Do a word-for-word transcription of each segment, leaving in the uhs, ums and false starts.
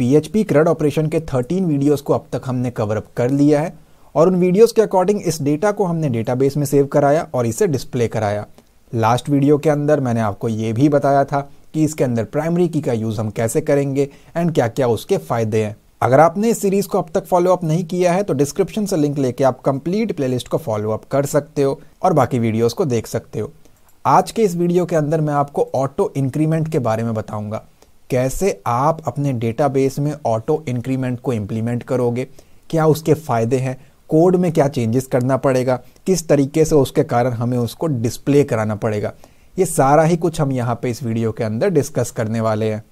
P H P C R U D operation के thirteen videos को अब तक हमने कवरअप कर लिया है और उन वीडियोस के अकॉर्डिंग इस डेटा को हमने डेटाबेस में सेव कराया और इसे डिस्प्ले कराया। लास्ट वीडियो के अंदर मैंने आपको ये भी बताया था कि इसके अंदर प्राइमरी की का यूज़ हम कैसे करेंगे एंड क्या क्या उसके फ़ायदे हैं। अगर आपने इस सीरीज़ को अब तक फॉलोअप नहीं किया है तो डिस्क्रिप्शन से लिंक लेके आप कंप्लीट प्लेलिस्ट को फॉलोअप कर सकते हो और बाकी वीडियोस को देख सकते हो। आज के इस वीडियो के अंदर मैं आपको ऑटो इंक्रीमेंट के बारे में बताऊंगा, कैसे आप अपने डेटाबेस में ऑटो इंक्रीमेंट को इम्प्लीमेंट करोगे, क्या उसके फ़ायदे हैं, कोड में क्या चेंजेस करना पड़ेगा, किस तरीके से उसके कारण हमें उसको डिस्प्ले कराना पड़ेगा। ये सारा ही कुछ हम यहाँ पे इस वीडियो के अंदर डिस्कस करने वाले हैं।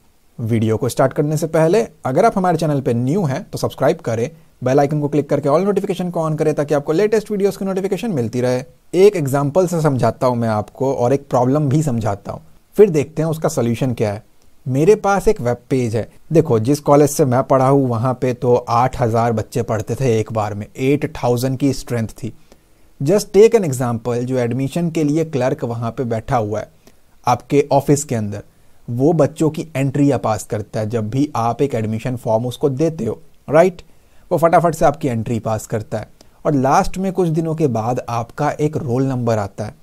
वीडियो को स्टार्ट करने से पहले अगर आप हमारे चैनल पे न्यू हैं तो सब्सक्राइब करें, बेल आइकन को क्लिक करके ऑल नोटिफिकेशन को ऑन करें ताकि आपको लेटेस्ट वीडियोस की नोटिफिकेशन मिलती रहे। एक एग्जाम्पल से समझाता हूँ मैं आपको और एक प्रॉब्लम भी समझाता हूँ, फिर देखते हैं उसका सोल्यूशन क्या है। मेरे पास एक वेब पेज है। देखो, जिस कॉलेज से मैं पढ़ा हूँ वहाँ पे तो आठ हज़ार बच्चे पढ़ते थे एक बार में, एट थाउजेंड की स्ट्रेंथ थी। जस्ट टेक एन एग्जाम्पल, जो एडमिशन के लिए क्लर्क वहाँ पे बैठा हुआ है आपके ऑफिस के अंदर, वो बच्चों की एंट्री या पास करता है। जब भी आप एक एडमिशन फॉर्म उसको देते हो, राइट, वो फटाफट से आपकी एंट्री पास करता है और लास्ट में कुछ दिनों के बाद आपका एक रोल नंबर आता है।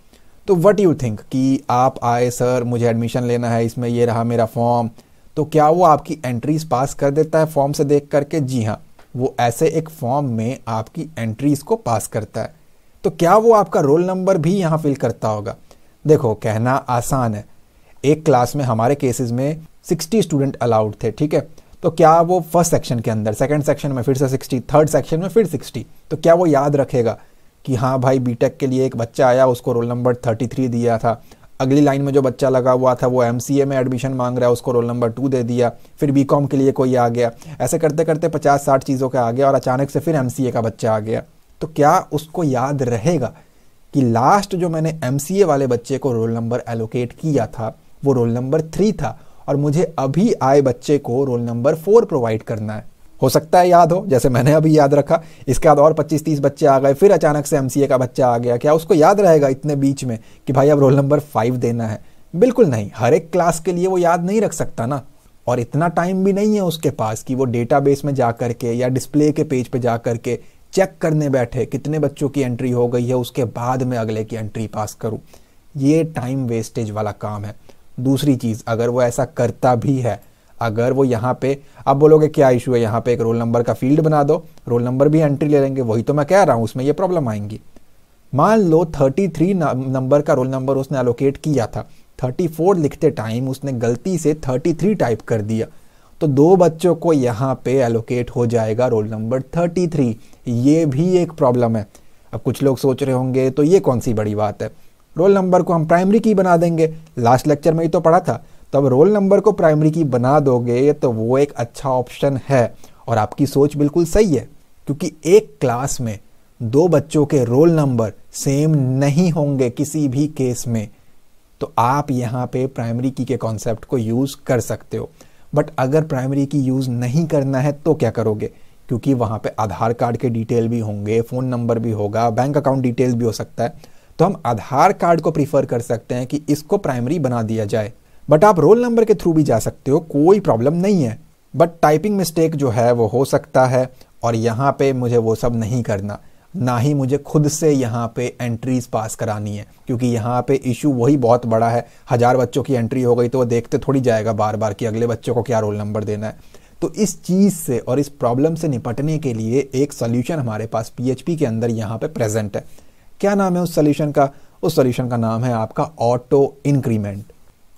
तो व्हाट यू थिंक कि आप आए, सर मुझे एडमिशन लेना है, इसमें ये रहा मेरा फॉर्म, तो क्या वो आपकी एंट्रीज पास कर देता है फॉर्म से देख करके? जी हाँ, वो ऐसे एक फॉर्म में आपकी एंट्रीज को पास करता है। तो क्या वो आपका रोल नंबर भी यहाँ फिल करता होगा? देखो, कहना आसान है। एक क्लास में हमारे केसेस में सिक्सटी स्टूडेंट अलाउड थे, ठीक है। तो क्या वो फर्स्ट सेक्शन के अंदर, सेकेंड सेक्शन में फिर से सिक्सटी, थर्ड सेक्शन में फिर सिक्सटी, तो क्या वो याद रखेगा कि हाँ भाई बीटेक के लिए एक बच्चा आया, उसको रोल नंबर तैंतीस दिया था, अगली लाइन में जो बच्चा लगा हुआ था वो एमसीए में एडमिशन मांग रहा है, उसको रोल नंबर दो दे दिया, फिर बीकॉम के लिए कोई आ गया, ऐसे करते करते पचास साठ चीज़ों का आ गया और अचानक से फिर एमसीए का बच्चा आ गया। तो क्या उसको याद रहेगा कि लास्ट जो मैंने एमसीए वाले बच्चे को रोल नंबर एलोकेट किया था वो रोल नंबर थ्री था और मुझे अभी आए बच्चे को रोल नंबर फोर प्रोवाइड करना है? हो सकता है याद हो, जैसे मैंने अभी याद रखा। इसके बाद और पच्चीस तीस बच्चे आ गए, फिर अचानक से एमसीए का बच्चा आ गया। क्या उसको याद रहेगा इतने बीच में कि भाई अब रोल नंबर फाइव देना है? बिल्कुल नहीं। हर एक क्लास के लिए वो याद नहीं रख सकता ना, और इतना टाइम भी नहीं है उसके पास कि वो डेटाबेस में जा करके या डिस्प्ले के पेज पे जा करके चेक करने बैठे कितने बच्चों की एंट्री हो गई है, उसके बाद में अगले की एंट्री पास करूँ। ये टाइम वेस्टेज वाला काम है। दूसरी चीज़, अगर वो ऐसा करता भी है, अगर वो यहाँ पे, आप बोलोगे क्या इशू है, यहाँ पे एक रोल नंबर का फील्ड बना दो, रोल नंबर भी एंट्री ले लेंगे, वही तो मैं कह रहा हूँ उसमें ये प्रॉब्लम आएंगी। मान लो तैंतीस नंबर का रोल नंबर उसने एलोकेट किया था, चौंतीस लिखते टाइम उसने गलती से तैंतीस टाइप कर दिया, तो दो बच्चों को यहाँ पे एलोकेट हो जाएगा रोल नंबर तैंतीस। ये भी एक प्रॉब्लम है। अब कुछ लोग सोच रहे होंगे तो ये कौन सी बड़ी बात है, रोल नंबर को हम प्राइमरी की बना देंगे, लास्ट लेक्चर में ही तो पढ़ा था। तब रोल नंबर को प्राइमरी की बना दोगे तो वो एक अच्छा ऑप्शन है और आपकी सोच बिल्कुल सही है, क्योंकि एक क्लास में दो बच्चों के रोल नंबर सेम नहीं होंगे किसी भी केस में, तो आप यहाँ पे प्राइमरी की के कॉन्सेप्ट को यूज़ कर सकते हो। बट अगर प्राइमरी की यूज़ नहीं करना है तो क्या करोगे? क्योंकि वहाँ पे आधार कार्ड के डिटेल भी होंगे, फ़ोन नंबर भी होगा, बैंक अकाउंट डिटेल भी हो सकता है, तो हम आधार कार्ड को प्रीफर कर सकते हैं कि इसको प्राइमरी बना दिया जाए। बट आप रोल नंबर के थ्रू भी जा सकते हो, कोई प्रॉब्लम नहीं है, बट टाइपिंग मिस्टेक जो है वो हो सकता है और यहाँ पे मुझे वो सब नहीं करना, ना ही मुझे खुद से यहाँ पे एंट्रीज पास करानी है, क्योंकि यहाँ पे इशू वही बहुत बड़ा है। हज़ार बच्चों की एंट्री हो गई तो वो देखते थोड़ी जाएगा बार बार कि अगले बच्चों को क्या रोल नंबर देना है। तो इस चीज़ से और इस प्रॉब्लम से निपटने के लिए एक सोल्यूशन हमारे पास पी एच पी के अंदर यहाँ पे प्रेजेंट है। क्या नाम है उस सोल्यूशन का? उस सोल्यूशन का नाम है आपका ऑटो इंक्रीमेंट।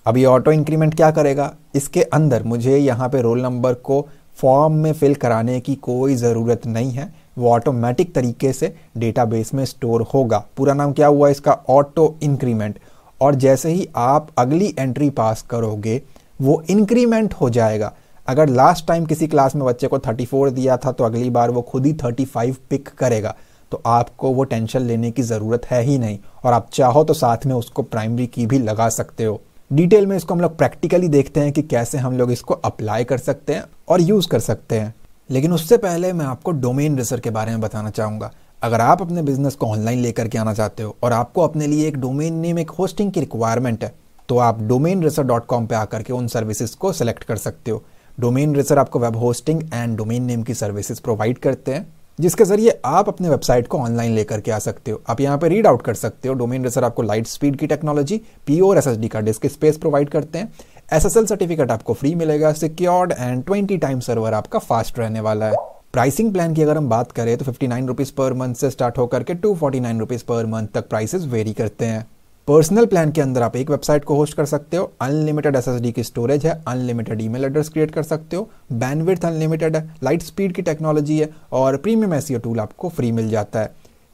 अब ये ऑटो इंक्रीमेंट क्या करेगा? इसके अंदर मुझे यहाँ पे रोल नंबर को फॉर्म में फिल कराने की कोई ज़रूरत नहीं है, वो ऑटोमेटिक तरीके से डेटाबेस में स्टोर होगा। पूरा नाम क्या हुआ इसका? Auto increment. और जैसे ही आप अगली एंट्री पास करोगे वो इंक्रीमेंट हो जाएगा। अगर लास्ट टाइम किसी क्लास में बच्चे को चौंतीस दिया था तो अगली बार वो खुद ही पैंतीस पिक करेगा, तो आपको वो टेंशन लेने की ज़रूरत है ही नहीं, और आप चाहो तो साथ में उसको प्राइमरी की भी लगा सकते हो। डिटेल में इसको हम लोग प्रैक्टिकली देखते हैं कि कैसे हम लोग इसको अप्लाई कर सकते हैं और यूज़ कर सकते हैं, लेकिन उससे पहले मैं आपको डोमेन रेसर के बारे में बताना चाहूँगा। अगर आप अपने बिजनेस को ऑनलाइन लेकर के आना चाहते हो और आपको अपने लिए एक डोमेन नेम, एक होस्टिंग की रिक्वायरमेंट है, तो आप डोमेन रेसर डॉट कॉम पर आकर के उन सर्विसेज को सिलेक्ट कर सकते हो। डोमेन रेसर आपको web hosting and domain name की सर्विसेज प्रोवाइड करते हैं, जिसके जरिए आप अपने वेबसाइट को ऑनलाइन लेकर के आ सकते हो। आप यहाँ पे रीड आउट कर सकते हो। डोमेन रेसर आपको लाइट स्पीड की टेक्नोलॉजी, पीओ और एसएसडी का डिस्क स्पेस प्रोवाइड करते हैं। एसएसएल सर्टिफिकेट आपको फ्री मिलेगा, secured and twenty time server आपका फास्ट रहने वाला है। प्राइसिंग प्लान की अगर हम बात करें तो fifty nine rupees per month से स्टार्ट होकर के two forty nine rupees per month तक प्राइसेस वेरी करते हैं। पर्सनल प्लान के अंदर आप एक वेबसाइट को होस्ट कर सकते हो, अनलिमिटेड एसएसडी की स्टोरेज है, अनलिमिटेड ईमेल एड्रेस क्रिएट कर सकते हो, बैंडविड्थ अनलिमिटेड है, लाइट स्पीड की टेक्नोलॉजी है और प्रीमियम एसईओ टूल आपको फ्री मिल जाता है।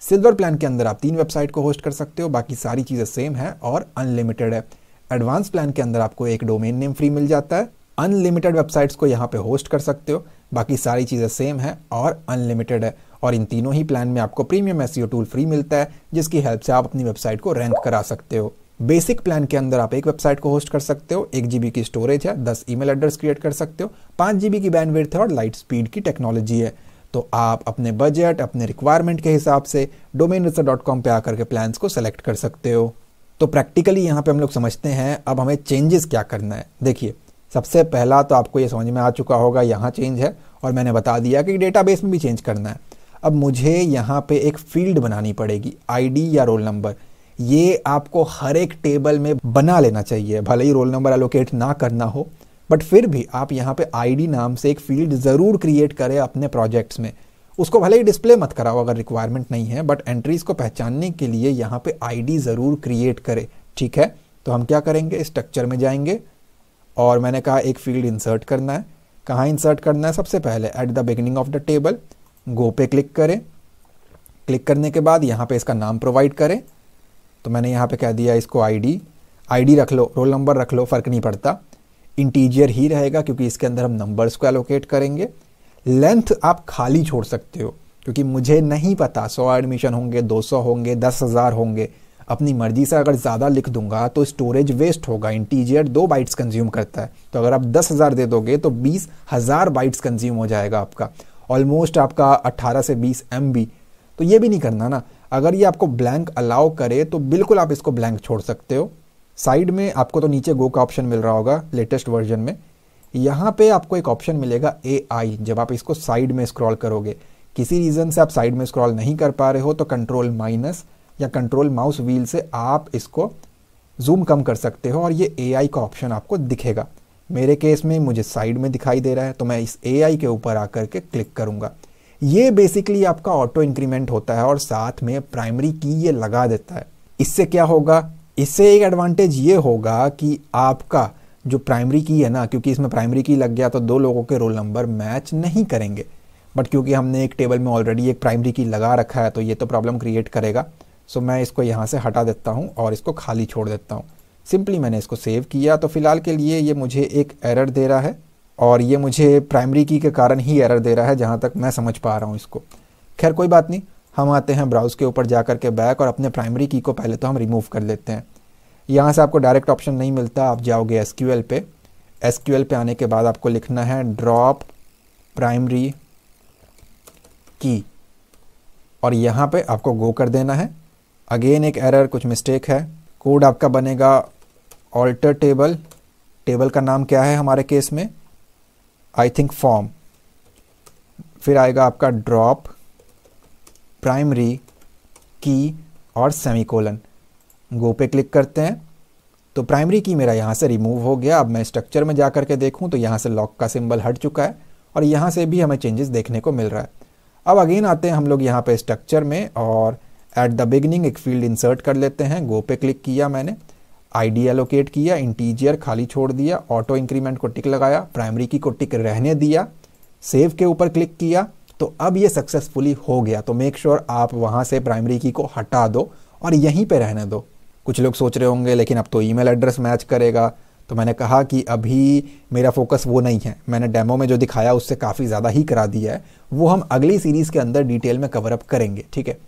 सिल्वर प्लान के अंदर आप तीन वेबसाइट को होस्ट कर सकते हो, बाकी सारी चीज़ें सेम है और अनलिमिटेड है। एडवांस प्लान के अंदर आपको एक डोमेन नेम फ्री मिल जाता है, अनलिमिटेड वेबसाइट्स को यहाँ पे होस्ट कर सकते हो, बाकी सारी चीज़ें सेम है और अनलिमिटेड है। और इन तीनों ही प्लान में आपको प्रीमियम एसईओ टूल फ्री मिलता है, जिसकी हेल्प से आप अपनी वेबसाइट को रैंक करा सकते हो। बेसिक प्लान के अंदर आप एक वेबसाइट को होस्ट कर सकते हो, एक जीबी की स्टोरेज है, दस ईमेल एड्रेस क्रिएट कर सकते हो, पाँच जीबी की बैंडविड्थ है और लाइट स्पीड की टेक्नोलॉजी है। तो आप अपने बजट, अपने रिक्वायरमेंट के हिसाब से डोमेनरेसर डॉट कॉम पे आकर के प्लान्स को सेलेक्ट कर सकते हो। तो प्रैक्टिकली यहाँ पे हम लोग समझते हैं अब हमें चेंजेस क्या करना है। देखिए, सबसे पहला तो आपको ये समझ में आ चुका होगा यहाँ चेंज है, और मैंने बता दिया कि डेटाबेस में भी चेंज करना है। अब मुझे यहाँ पे एक फील्ड बनानी पड़ेगी, आईडी या रोल नंबर। ये आपको हर एक टेबल में बना लेना चाहिए, भले ही रोल नंबर एलोकेट ना करना हो, बट फिर भी आप यहाँ पे आईडी नाम से एक फील्ड ज़रूर क्रिएट करें अपने प्रोजेक्ट्स में। उसको भले ही डिस्प्ले मत कराओ अगर रिक्वायरमेंट नहीं है, बट एंट्रीज़ को पहचानने के लिए यहाँ पे आईडी ज़रूर क्रिएट करें, ठीक है। तो हम क्या करेंगे, स्ट्रक्चर में जाएंगे और मैंने कहा एक फील्ड इंसर्ट करना है। कहाँ इंसर्ट करना है? सबसे पहले at the beginning of the table, go पे क्लिक करें। क्लिक करने के बाद यहाँ पे इसका नाम प्रोवाइड करें। तो मैंने यहाँ पे कह दिया इसको आईडी, आईडी रख लो, रोल नंबर रख लो, फ़र्क नहीं पड़ता, इंटीजियर ही रहेगा क्योंकि इसके अंदर हम नंबर्स को एलोकेट करेंगे। लेंथ आप खाली छोड़ सकते हो क्योंकि मुझे नहीं पता सौ एडमिशन होंगे, दो सौ होंगे, दस हज़ार होंगे, अपनी मर्जी से अगर ज़्यादा लिख दूंगा तो स्टोरेज वेस्ट होगा। इंटीजियर दो बाइट्स कंज्यूम करता है, तो अगर आप दस हज़ार दे दोगे तो बीस हज़ार बाइट्स कंज्यूम हो जाएगा आपका, ऑलमोस्ट आपका अट्ठारह से बीस एम बी। तो ये भी नहीं करना ना। अगर ये आपको ब्लैंक अलाउ करे तो बिल्कुल आप इसको ब्लैंक छोड़ सकते हो। साइड में आपको तो नीचे गो का ऑप्शन मिल रहा होगा लेटेस्ट वर्जन में, यहाँ पे आपको एक ऑप्शन मिलेगा ए आई। जब आप इसको साइड में स्क्रॉल करोगे, किसी रीज़न से आप साइड में स्क्रॉल नहीं कर पा रहे हो तो कंट्रोल माइनस या कंट्रोल माउस व्हील से आप इसको जूम कम कर सकते हो और ये ए आई का ऑप्शन आपको दिखेगा। मेरे केस में मुझे साइड में दिखाई दे रहा है तो मैं इस ए आई के ऊपर आकर के क्लिक करूँगा। ये बेसिकली आपका ऑटो इंक्रीमेंट होता है और साथ में प्राइमरी की ये लगा देता है। इससे क्या होगा, इससे एक एडवांटेज ये होगा कि आपका जो प्राइमरी की है ना, क्योंकि इसमें प्राइमरी की लग गया तो दो लोगों के रोल नंबर मैच नहीं करेंगे, बट क्योंकि हमने एक टेबल में ऑलरेडी एक प्राइमरी की लगा रखा है तो ये तो प्रॉब्लम क्रिएट करेगा। सो मैं इसको यहाँ से हटा देता हूँ और इसको खाली छोड़ देता हूँ। सिंपली मैंने इसको सेव किया तो फ़िलहाल के लिए ये मुझे एक एरर दे रहा है और ये मुझे प्राइमरी की के कारण ही एरर दे रहा है, जहाँ तक मैं समझ पा रहा हूँ इसको। खैर कोई बात नहीं, हम आते हैं ब्राउज़ के ऊपर जा कर के बैक और अपने प्राइमरी की को पहले तो हम रिमूव कर लेते हैं। यहाँ से आपको डायरेक्ट ऑप्शन नहीं मिलता, आप जाओगे एसक्यूएल पे। एसक्यूएल पे आने के बाद आपको लिखना है ड्रॉप प्राइमरी की और यहाँ पर आपको गो कर देना है। अगेन एक एरर, कुछ मिस्टेक है। कोड आपका बनेगा ऑल्टर टेबल, टेबल का नाम क्या है हमारे केस में, आई थिंक फॉर्म। फिर आएगा आपका ड्रॉप प्राइमरी की और सेमीकोलन। गो पे क्लिक करते हैं तो प्राइमरी की मेरा यहाँ से रिमूव हो गया। अब मैं स्ट्रक्चर में जा कर के देखूँ तो यहाँ से लॉक का सिंबल हट चुका है और यहाँ से भी हमें चेंजेस देखने को मिल रहा है। अब अगेन आते हैं हम लोग यहाँ पे स्ट्रक्चर में और एट द बिगिनिंग एक फील्ड इंसर्ट कर लेते हैं। गो पे क्लिक किया मैंने, आईडी एलोकेट किया, इंटीजियर खाली छोड़ दिया, ऑटो इंक्रीमेंट को टिक लगाया, प्राइमरी की को टिक रहने दिया, सेव के ऊपर क्लिक किया तो अब ये सक्सेसफुली हो गया। तो मेक श्योर आप वहाँ से प्राइमरी की को हटा दो और यहीं पे रहने दो। कुछ लोग सोच रहे होंगे लेकिन अब तो ईमेल एड्रेस मैच करेगा, तो मैंने कहा कि अभी मेरा फोकस वो नहीं है। मैंने डेमो में जो दिखाया उससे काफ़ी ज़्यादा ही करा दिया है, वो हम अगली सीरीज़ के अंदर डिटेल में कवर अप करेंगे, ठीक है।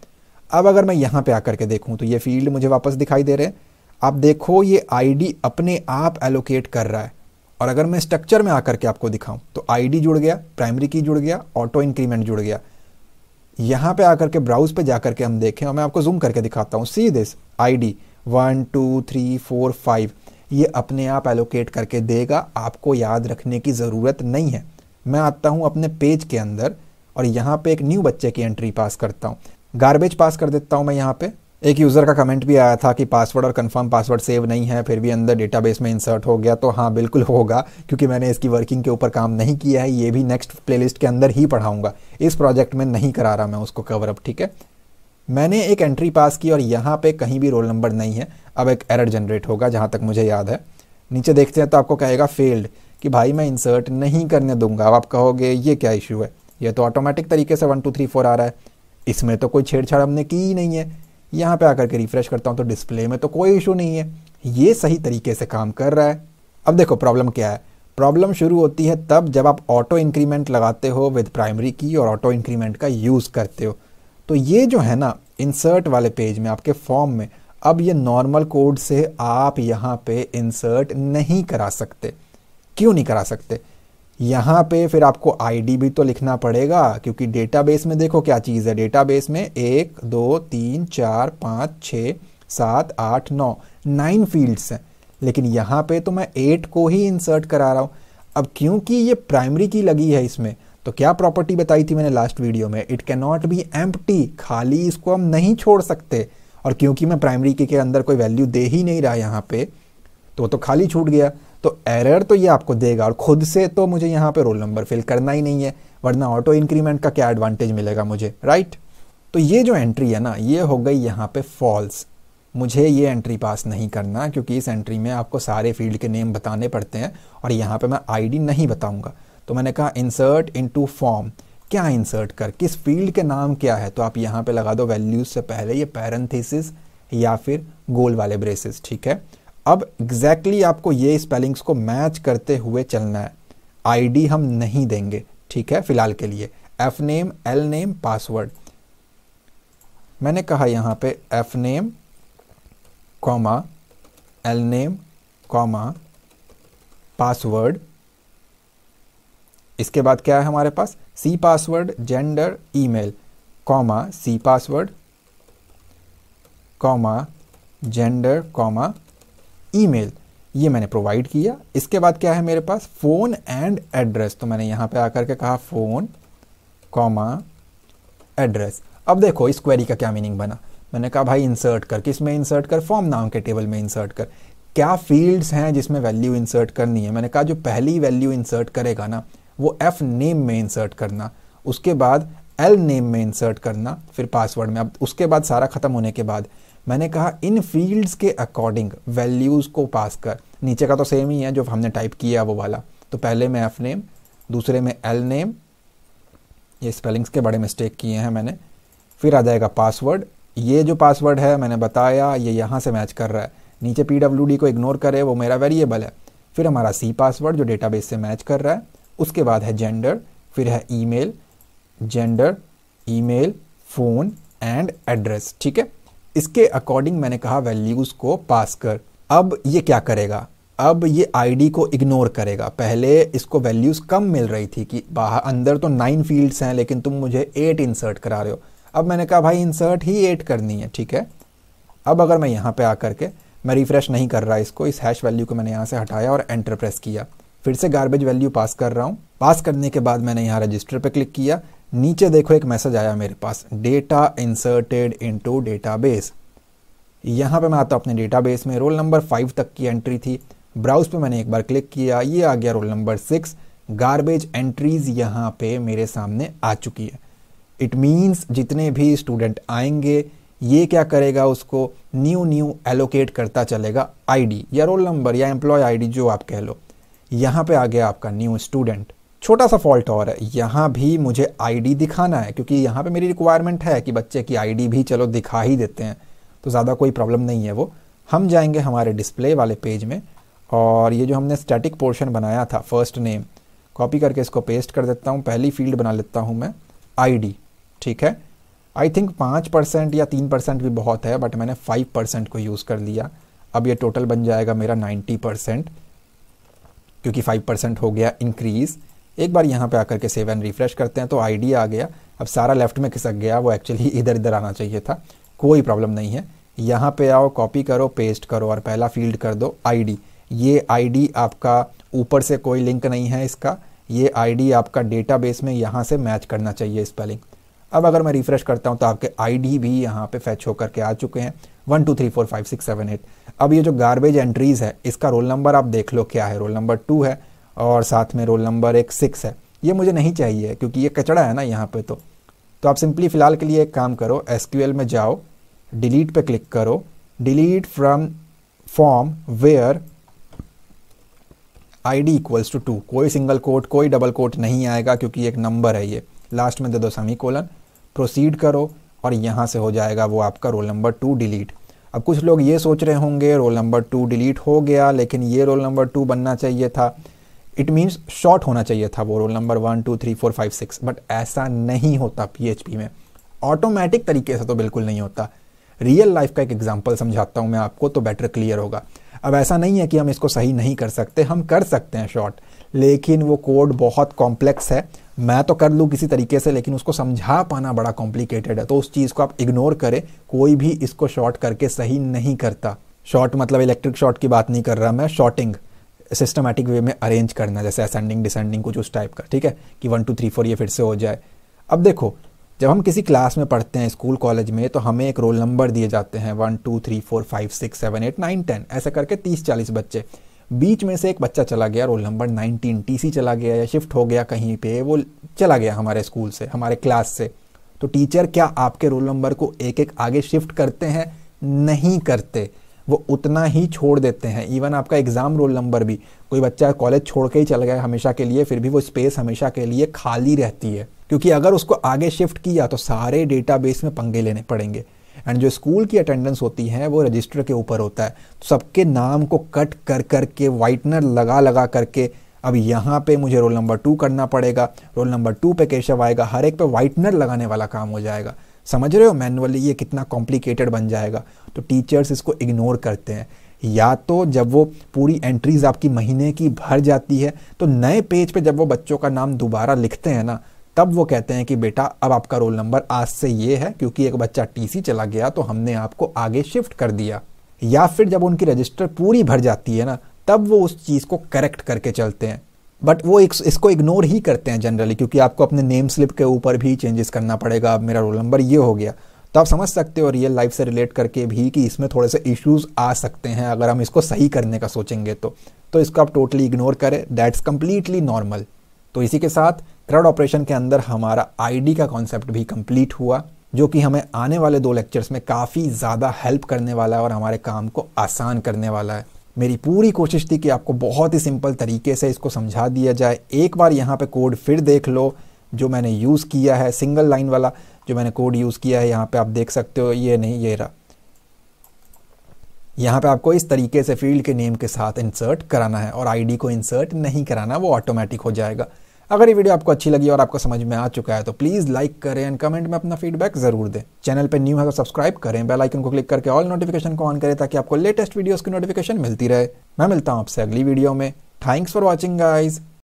अब अगर मैं यहाँ पे आकर के देखूँ तो ये फील्ड मुझे वापस दिखाई दे रहे हैं। आप देखो ये आईडी अपने आप एलोकेट कर रहा है और अगर मैं स्ट्रक्चर में आकर के आपको दिखाऊँ तो आईडी जुड़ गया, प्राइमरी की जुड़ गया, ऑटो इंक्रीमेंट जुड़ गया। यहाँ पे आकर के ब्राउज पे जाकर के हम देखें और मैं आपको जूम करके दिखाता हूँ। See this ID one two three four five, ये अपने आप एलोकेट करके देगा, आपको याद रखने की ज़रूरत नहीं है। मैं आता हूँ अपने पेज के अंदर और यहाँ पे एक न्यू बच्चे की एंट्री पास करता हूँ, गार्बेज पास कर देता हूँ मैं यहाँ पे। एक यूज़र का कमेंट भी आया था कि पासवर्ड और कंफर्म पासवर्ड सेव नहीं है फिर भी अंदर डेटाबेस में इंसर्ट हो गया, तो हाँ बिल्कुल होगा, क्योंकि मैंने इसकी वर्किंग के ऊपर काम नहीं किया है। ये भी नेक्स्ट प्लेलिस्ट के अंदर ही पढ़ाऊँगा, इस प्रोजेक्ट में नहीं करा रहा मैं उसको कवरअप, ठीक है। मैंने एक एंट्री पास की और यहाँ पर कहीं भी रोल नंबर नहीं है। अब एक एरर जनरेट होगा जहाँ तक मुझे याद है, नीचे देखते हैं तो आपको कहेगा फेल्ड, कि भाई मैं इंसर्ट नहीं करने दूंगा। अब आप कहोगे ये क्या इशू है, ये तो ऑटोमेटिक तरीके से वन टू थ्री फोर आ रहा है, इसमें तो कोई छेड़छाड़ हमने की ही नहीं है। यहाँ पे आकर के रिफ्रेश करता हूँ तो डिस्प्ले में तो कोई इशू नहीं है, ये सही तरीके से काम कर रहा है। अब देखो प्रॉब्लम क्या है, प्रॉब्लम शुरू होती है तब जब आप ऑटो इंक्रीमेंट लगाते हो विद प्राइमरी की और ऑटो इंक्रीमेंट का यूज़ करते हो। तो ये जो है ना इंसर्ट वाले पेज में आपके फॉर्म में, अब ये नॉर्मल कोड से आप यहाँ पे इंसर्ट नहीं करा सकते। क्यों नहीं करा सकते? यहाँ पे फिर आपको आईडी भी तो लिखना पड़ेगा, क्योंकि डेटाबेस में देखो क्या चीज़ है, डेटाबेस में एक दो तीन चार पाँच छः सात आठ नौ नाइन फील्ड्स हैं, लेकिन यहाँ पे तो मैं एट को ही इंसर्ट करा रहा हूँ। अब क्योंकि ये प्राइमरी की लगी है इसमें, तो क्या प्रॉपर्टी बताई थी मैंने लास्ट वीडियो में, it can not be empty, खाली इसको हम नहीं छोड़ सकते। और क्योंकि मैं प्राइमरी की के अंदर कोई वैल्यू दे ही नहीं रहा यहाँ पे, तो वो तो खाली छूट गया, तो एरर तो ये आपको देगा। और खुद से तो मुझे यहाँ पे रोल नंबर फिल करना ही नहीं है, वरना ऑटो इंक्रीमेंट का क्या एडवांटेज मिलेगा मुझे, राइट। तो ये जो एंट्री है ना, ये हो गई यहाँ पे फॉल्स। मुझे ये एंट्री पास नहीं करना, क्योंकि इस एंट्री में आपको सारे फील्ड के नेम बताने पड़ते हैं और यहाँ पे मैं आईडी नहीं बताऊँगा। तो मैंने कहा इंसर्ट इनटू फॉर्म, क्या इंसर्ट कर, किस फील्ड के नाम क्या है, तो आप यहाँ पर लगा दो वैल्यूज से पहले ये पैरेंथेसिस या फिर गोल वाले ब्रेसेस, ठीक है। अब एग्जैक्टली exactly आपको ये स्पेलिंग्स को मैच करते हुए चलना है, आईडी हम नहीं देंगे, ठीक है, फिलहाल के लिए। F name, L name, password, मैंने कहा यहाँ पे F name comma L name comma password, इसके बाद क्या है हमारे पास, C password, gender, email, comma C password comma gender comma email, ये मैंने प्रोवाइड किया। इसके बाद क्या है मेरे पास, फ़ोन एंड एड्रेस, तो मैंने यहाँ पे आकर के कहा फ़ोन कॉमा एड्रेस। अब देखो इस क्वेरी का क्या मीनिंग बना, मैंने कहा भाई इंसर्ट कर, किस में इंसर्ट कर, फॉर्म नाम के टेबल में इंसर्ट कर। क्या फील्ड्स हैं जिसमें वैल्यू इंसर्ट करनी है, मैंने कहा जो पहली वैल्यू इंसर्ट करेगा ना वो एफ नेम में इंसर्ट करना, उसके बाद एल नेम में इंसर्ट करना, फिर पासवर्ड में। अब उसके बाद सारा ख़त्म होने के बाद मैंने कहा इन फील्ड्स के अकॉर्डिंग वैल्यूज़ को पास कर, नीचे का तो सेम ही है जो हमने टाइप किया वो वाला, तो पहले में एफ नेम, दूसरे में एल नेम, ये स्पेलिंग्स के बड़े मिस्टेक किए हैं मैंने, फिर आ जाएगा पासवर्ड, ये जो पासवर्ड है मैंने बताया ये यहाँ से मैच कर रहा है, नीचे पी डब्ल्यू डी को इग्नोर करे, वो मेरा वेरिएबल है, फिर हमारा सी पासवर्ड जो डेटाबेस से मैच कर रहा है, उसके बाद है जेंडर, फिर है email, gender, email, phone and address, ठीक है। इसके अकॉर्डिंग मैंने कहा वैल्यूज़ को पास कर। अब ये क्या करेगा, अब ये आईडी को इग्नोर करेगा, पहले इसको वैल्यूज़ कम मिल रही थी कि बाहर अंदर तो नाइन फील्ड्स हैं लेकिन तुम मुझे एट इंसर्ट करा रहे हो। अब मैंने कहा भाई इंसर्ट ही एट करनी है, ठीक है। अब अगर मैं यहाँ पे आकर के, मैं रिफ्रेश नहीं कर रहा इसको, इस हैश वैल्यू को मैंने यहाँ से हटाया और एंटर प्रेस किया, फिर से गार्बेज वैल्यू पास कर रहा हूँ। पास करने के बाद मैंने यहाँ रजिस्टर पर क्लिक किया, नीचे देखो एक मैसेज आया मेरे पास, डेटा इंसर्टेड इनटू डेटाबेस। यहाँ पे मैं आता हूँ अपने डेटाबेस में, रोल नंबर फाइव तक की एंट्री थी, ब्राउज पे मैंने एक बार क्लिक किया, ये आ गया roll number six, garbage entries यहाँ पे मेरे सामने आ चुकी है। इट मीन्स जितने भी स्टूडेंट आएंगे ये क्या करेगा, उसको न्यू न्यू एलोकेट करता चलेगा आईडी या रोल नंबर या एम्प्लॉय आईडी जो आप कह लो। यहाँ पे आ गया आपका न्यू स्टूडेंट। छोटा सा फॉल्ट और है, यहाँ भी मुझे आईडी दिखाना है, क्योंकि यहाँ पे मेरी रिक्वायरमेंट है कि बच्चे की आईडी भी चलो दिखा ही देते हैं, तो ज़्यादा कोई प्रॉब्लम नहीं है वो। हम जाएंगे हमारे डिस्प्ले वाले पेज में और ये जो हमने स्टैटिक पोर्शन बनाया था फर्स्ट नेम, कॉपी करके इसको पेस्ट कर देता हूँ, पहली फील्ड बना लेता हूँ मैं आईडी, ठीक है। आई थिंक पाँच परसेंट या तीन परसेंट भी बहुत है, बट मैंने फाइव परसेंट को यूज़ कर लिया। अब ये टोटल बन जाएगा मेरा नाइन्टी परसेंट, क्योंकि फाइव परसेंट हो गया इंक्रीज़। एक बार यहाँ पे आकर के सेव एंड रिफ्रेश करते हैं तो आईडी आ गया। अब सारा लेफ्ट में खिसक गया, वो एक्चुअली इधर इधर आना चाहिए था, कोई प्रॉब्लम नहीं है। यहाँ पे आओ, कॉपी करो, पेस्ट करो और पहला फील्ड कर दो आईडी। ये आईडी आपका ऊपर से कोई लिंक नहीं है इसका, ये आईडी आपका डेटाबेस में यहाँ से मैच करना चाहिए स्पेलिंग। अब अगर मैं रिफ्रेश करता हूँ तो आपके आईडी भी यहाँ पे फैच होकर के आ चुके हैं one two three four five six seven eight. अब ये जो गार्बेज एंट्रीज़ है इसका रोल नंबर आप देख लो क्या है, रोल नंबर टू है और साथ में रोल नंबर एक सिक्स है। ये मुझे नहीं चाहिए क्योंकि ये कचड़ा है ना यहाँ पे। तो तो आप सिंपली फ़िलहाल के लिए एक काम करो, एसक्यूएल में जाओ, डिलीट पे क्लिक करो, delete from form where ID equals to two. कोई सिंगल कोट कोई डबल कोट नहीं आएगा क्योंकि एक नंबर है ये, लास्ट में दे दो सेमीकोलन, प्रोसीड करो और यहाँ से हो जाएगा वो आपका रोल नंबर टू डिलीट। अब कुछ लोग ये सोच रहे होंगे रोल नंबर टू डिलीट हो गया लेकिन ये रोल नंबर टू बनना चाहिए था, इट मीन्स शॉर्ट होना चाहिए था वो roll number one two three four five six. But ऐसा नहीं होता पीएचपी में, ऑटोमेटिक तरीके से तो बिल्कुल नहीं होता। रियल लाइफ का एक एग्जांपल समझाता हूँ मैं आपको तो बेटर क्लियर होगा। अब ऐसा नहीं है कि हम इसको सही नहीं कर सकते, हम कर सकते हैं शॉर्ट, लेकिन वो कोड बहुत कॉम्प्लेक्स है। मैं तो कर लूँ किसी तरीके से लेकिन उसको समझा पाना बड़ा कॉम्प्लिकेटेड है, तो उस चीज़ को आप इग्नोर करें। कोई भी इसको शॉर्ट करके सही नहीं करता। शॉर्ट मतलब इलेक्ट्रिक शॉर्ट की बात नहीं कर रहा मैं, शॉर्टिंग सिस्टमैटिक वे में अरेंज करना, जैसे असेंडिंग डिसेंडिंग कुछ उस टाइप का, ठीक है, कि वन टू थ्री फोर ये फिर से हो जाए। अब देखो जब हम किसी क्लास में पढ़ते हैं स्कूल कॉलेज में तो हमें एक रोल नंबर दिए जाते हैं one two three four five six seven eight nine ten, ऐसे करके तीस चालीस बच्चे। बीच में से एक बच्चा चला गया रोल नंबर नाइनटीन, टीसी चला गया या शिफ्ट हो गया कहीं पे, वो चला गया हमारे स्कूल से हमारे क्लास से। तो टीचर क्या आपके रोल नंबर को एक एक आगे शिफ्ट करते हैं? नहीं करते, वो उतना ही छोड़ देते हैं। इवन आपका एग्ज़ाम रोल नंबर भी, कोई बच्चा कॉलेज छोड़ के ही चला गया हमेशा के लिए, फिर भी वो स्पेस हमेशा के लिए खाली रहती है, क्योंकि अगर उसको आगे शिफ्ट किया तो सारे डेटाबेस में पंगे लेने पड़ेंगे। एंड जो स्कूल की अटेंडेंस होती है वो रजिस्टर के ऊपर होता है, तो सबके नाम को कट कर करके वाइटनर लगा लगा करके, अब यहाँ पे मुझे रोल नंबर टू करना पड़ेगा, रोल नंबर टू पे केशव आएगा, हर एक पे वाइटनर लगाने वाला काम हो जाएगा। समझ रहे हो मैनुअली ये कितना कॉम्प्लिकेटेड बन जाएगा। तो टीचर्स इसको इग्नोर करते हैं, या तो जब वो पूरी एंट्रीज आपकी महीने की भर जाती है तो नए पेज पे जब वो बच्चों का नाम दोबारा लिखते हैं ना, तब वो कहते हैं कि बेटा अब आपका रोल नंबर आज से ये है क्योंकि एक बच्चा टीसी चला गया तो हमने आपको आगे शिफ्ट कर दिया। या फिर जब उनकी रजिस्टर पूरी भर जाती है ना, तब वो उस चीज़ को करेक्ट करके चलते हैं। बट वो इसको इग्नोर ही करते हैं जनरली, क्योंकि आपको अपने नेम स्लिप के ऊपर भी चेंजेस करना पड़ेगा, अब मेरा रोल नंबर ये हो गया। तो आप समझ सकते हो रियल लाइफ से रिलेट करके भी कि इसमें थोड़े से इश्यूज आ सकते हैं अगर हम इसको सही करने का सोचेंगे तो। तो इसको आप टोटली इग्नोर करें, दैट्स कम्प्लीटली नॉर्मल। तो इसी के साथ क्राउड ऑपरेशन के अंदर हमारा आईडी का कॉन्सेप्ट भी कंप्लीट हुआ, जो कि हमें आने वाले दो लेक्चर्स में काफ़ी ज़्यादा हेल्प करने वाला है और हमारे काम को आसान करने वाला है। मेरी पूरी कोशिश थी कि आपको बहुत ही सिंपल तरीके से इसको समझा दिया जाए। एक बार यहाँ पे कोड फिर देख लो जो मैंने यूज़ किया है, सिंगल लाइन वाला जो मैंने कोड यूज़ किया है यहाँ पे आप देख सकते हो। ये नहीं, ये रहा। यहाँ पे आपको इस तरीके से फील्ड के नेम के साथ इंसर्ट कराना है और आईडी को इंसर्ट नहीं कराना, वो ऑटोमेटिक हो जाएगा। अगर ये वीडियो आपको अच्छी लगी और आपको समझ में आ चुका है तो प्लीज़ लाइक करें एंड कमेंट में अपना फीडबैक जरूर दें। चैनल पर न्यू है तो सब्सक्राइब करें, बेल आइकन को क्लिक करके ऑल नोटिफिकेशन को ऑन करें ताकि आपको लेटेस्ट वीडियोस की नोटिफिकेशन मिलती रहे। मैं मिलता हूँ आपसे अगली वीडियो में। Thanks for watching guys.